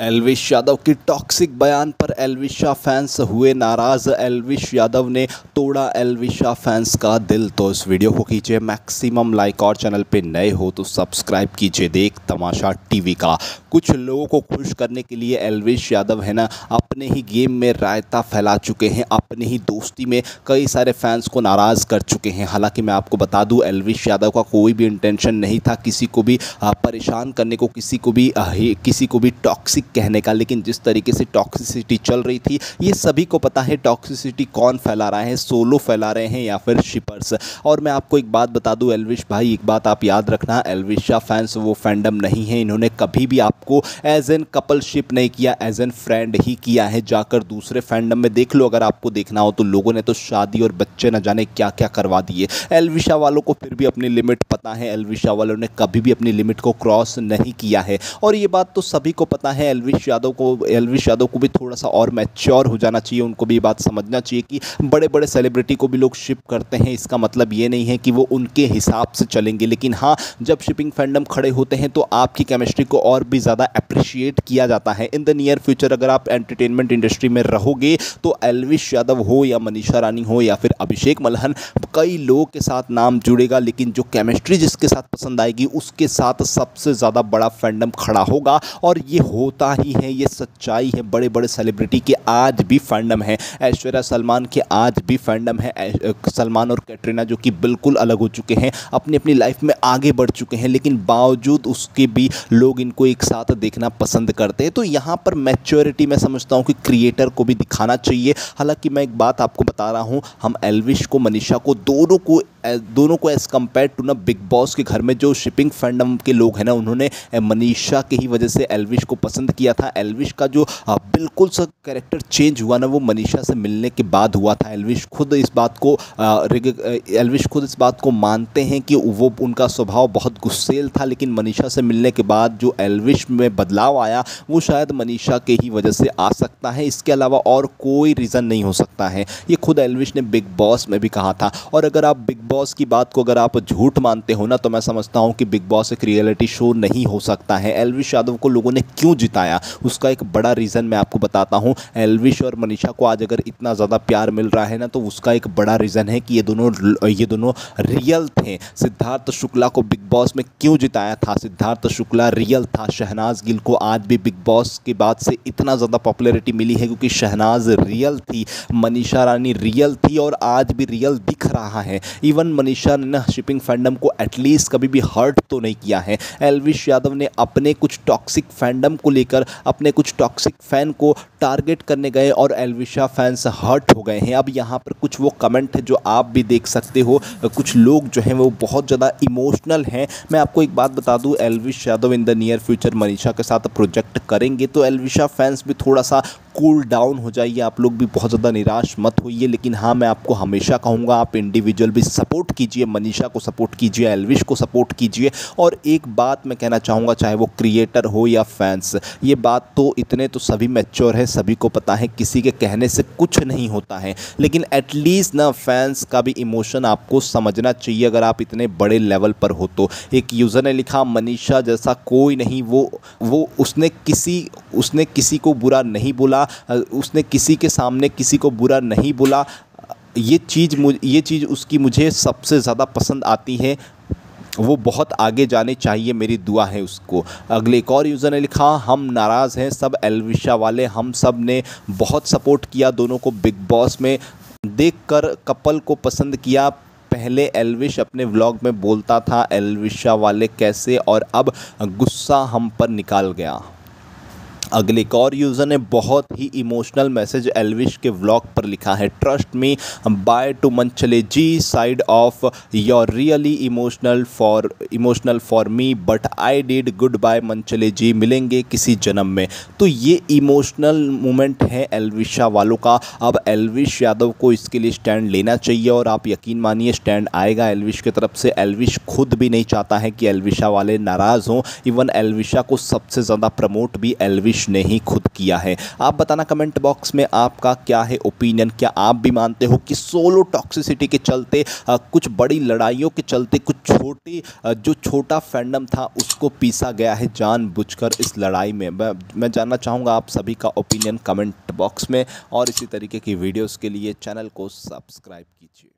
एल्विश यादव की टॉक्सिक बयान पर एल्विश फैंस हुए नाराज़। एल्विश यादव ने तोड़ा एल्विश फैंस का दिल। तो इस वीडियो को कीजिए मैक्सिमम लाइक और चैनल पे नए हो तो सब्सक्राइब कीजिए। देख तमाशा टीवी का कुछ लोगों को खुश करने के लिए एल्विश यादव है ना अपने ही गेम में रायता फैला चुके हैं, अपने ही दोस्ती में कई सारे फैंस को नाराज़ कर चुके हैं। हालाँकि मैं आपको बता दूँ एल्विश यादव का कोई भी इंटेंशन नहीं था किसी को भी परेशान करने को, किसी को भी टॉक्सिक कहने का। लेकिन जिस तरीके से टॉक्सिसिटी चल रही थी ये सभी को पता है टॉक्सिसिटी कौन फैला रहा है, सोलो फैला रहे हैं या फिर शिपर्स। और मैं आपको एक बात बता दूं एल्विश भाई, एक बात आप याद रखना, एल्विशा फैंस वो फैंडम नहीं है। इन्होंने कभी भी आपको एज एन कपलशिप नहीं किया, एज एन फ्रेंड ही किया है। जाकर दूसरे फैंडम में देख लो अगर आपको देखना हो तो। लोगों ने तो शादी और बच्चे न जाने क्या क्या करवा दिए। एल्विशा वालों को फिर भी अपनी लिमिट पता है, एल्विशा वालों ने कभी भी अपनी लिमिट को क्रॉस नहीं किया है। और ये बात तो सभी को पता है। एल्विश यादव को भी थोड़ा सा और मैच्योर हो जाना चाहिए। उनको भी ये बात समझना चाहिए कि बड़े बड़े सेलिब्रिटी को भी लोग शिप करते हैं, इसका मतलब ये नहीं है कि वो उनके हिसाब से चलेंगे। लेकिन हाँ, जब शिपिंग फैंडम खड़े होते हैं तो आपकी केमिस्ट्री को और भी ज़्यादा अप्रिशिएट किया जाता है। इन द नियर फ्यूचर अगर आप एंटरटेनमेंट इंडस्ट्री में रहोगे तो एल्विश यादव हो या मनीषा रानी हो या फिर अभिषेक मलहन, कई लोगों के साथ नाम जुड़ेगा। लेकिन जो केमिस्ट्री जिसके साथ पसंद आएगी उसके साथ सबसे ज़्यादा बड़ा फैंडम खड़ा होगा। और ये होता ही है, ये सच्चाई है। बड़े बड़े सेलिब्रिटी के आज भी फैंडम है, ऐश्वर्या सलमान के आज भी फैंडम है। सलमान और कैटरीना जो कि बिल्कुल अलग हो चुके हैं, अपनी अपनी लाइफ में आगे बढ़ चुके हैं, लेकिन बावजूद उसके भी लोग इनको एक साथ देखना पसंद करते हैं। तो यहाँ पर मैच्योरिटी मैं समझता हूँ कि क्रिएटर को भी दिखाना चाहिए। हालांकि मैं एक बात आपको बता रहा हूँ, हम एल्विश को, मनीषा को, दोनों को एज कम्पेयर टू ना बिग बॉस के घर में जो शिपिंग फैंडम के लोग हैं ना, उन्होंने मनीषा की ही वजह से एल्विश को पसंद किया था। एल्विश का जो बिल्कुल सा कैरेक्टर चेंज हुआ ना वो मनीषा से मिलने के बाद हुआ था। एल्विश खुद इस बात को मानते हैं कि वो उनका स्वभाव बहुत गुस्सेल था, लेकिन मनीषा से मिलने के बाद जो एल्विश में बदलाव आया वो शायद मनीषा के ही वजह से आ सकता है। इसके अलावा और कोई रीज़न नहीं हो सकता है। ये खुद एल्विश ने बिग बॉस में भी कहा था। और अगर आप बिग बॉस की बात को अगर आप झूठ मानते हो ना तो मैं समझता हूँ कि बिग बॉस एक रियलिटी शो नहीं हो सकता है। एल्विश यादव को लोगों ने क्यों जिताया उसका एक बड़ा रीज़न मैं आपको बताता हूँ। एल्विश और मनीषा को आज अगर इतना ज़्यादा प्यार मिल रहा है ना तो उसका एक बड़ा रीज़न है कि ये दोनों रियल थे। सिद्धार्थ शुक्ला को बिग बॉस में क्यों जिताया था? सिद्धार्थ शुक्ला रियल था। शहनाज गिल को आज भी बिग बॉस के बाद से इतना ज़्यादा पॉपुलैरिटी मिली है क्योंकि शहनाज रियल थी, मनीषा रानी रियल थी और आज भी रियल दिख रहा है। इवन मनीषा ने ना शिपिंग फैंडम को एटलीस्ट कभी भी हर्ट तो नहीं किया है। एल्विश यादव ने अपने कुछ टॉक्सिक फैंडम को लेकर अपने कुछ टॉक्सिक फैन को टारगेट करने गए और एल्विशा फैंस हर्ट हो गए हैं। अब यहाँ पर कुछ वो कमेंट है जो आप भी देख सकते हो। कुछ लोग जो हैं वो बहुत ज़्यादा इमोशनल हैं। मैं आपको एक बात बता दूँ, Elvish Yadav in the near future Manisha के साथ प्रोजेक्ट करेंगे तो एल्विशा फैंस भी थोड़ा सा कूल डाउन हो जाइए। आप लोग भी बहुत ज़्यादा निराश मत होइए। लेकिन हाँ, मैं आपको हमेशा कहूँगा आप इंडिविजुअल भी सपोर्ट कीजिए, मनीषा को सपोर्ट कीजिए, एल्विश को सपोर्ट कीजिए। और एक बात मैं कहना चाहूँगा, चाहे वो क्रिएटर हो या फैंस, ये बात तो इतने तो सभी मैच्योर है, सभी को पता है किसी के कहने से कुछ नहीं होता है। लेकिन एटलीस्ट ना फैंस का भी इमोशन आपको समझना चाहिए अगर आप इतने बड़े लेवल पर हो तो। एक यूज़र ने लिखा मनीषा जैसा कोई नहीं, वो उसने किसी को बुरा नहीं बोला, उसने किसी के सामने किसी को बुरा नहीं बोला। ये चीज़ उसकी मुझे सबसे ज़्यादा पसंद आती है। वो बहुत आगे जाने चाहिए, मेरी दुआ है उसको। अगले एक और यूज़र ने लिखा हम नाराज़ हैं सब एल्विशा वाले, हम सब ने बहुत सपोर्ट किया, दोनों को बिग बॉस में देखकर कपल को पसंद किया। पहले एल्विश अपने व्लॉग में बोलता था एल्विशा वाले कैसे, और अब गुस्सा हम पर निकाल गया। अगले एक और यूज़र ने बहुत ही इमोशनल मैसेज एल्विश के व्लॉग पर लिखा है, ट्रस्ट मी बाय टू मंचले जी side of your really emotional for me but I did good bye मंचले जी, मिलेंगे किसी जन्म में। तो ये इमोशनल मोमेंट है एल्विशा वालों का। अब एल्विश यादव को इसके लिए स्टैंड लेना चाहिए और आप यकीन मानिए स्टैंड आएगा एल्विश की तरफ से। एल्विश खुद भी नहीं चाहता है कि एल्विशा वाले नाराज़ हों। इवन एल्विशा को सबसे ज़्यादा प्रमोट भी एल्विश अभिलाष ने ही खुद किया है। आप बताना कमेंट बॉक्स में आपका क्या है ओपिनियन। क्या आप भी मानते हो कि सोलो टॉक्सिसिटी के चलते, कुछ बड़ी लड़ाइयों के चलते, कुछ छोटी जो छोटा फैंडम था उसको पीसा गया है जानबूझकर इस लड़ाई में? मैं जानना चाहूँगा आप सभी का ओपिनियन कमेंट बॉक्स में, और इसी तरीके की वीडियोस के लिए चैनल को सब्सक्राइब कीजिए।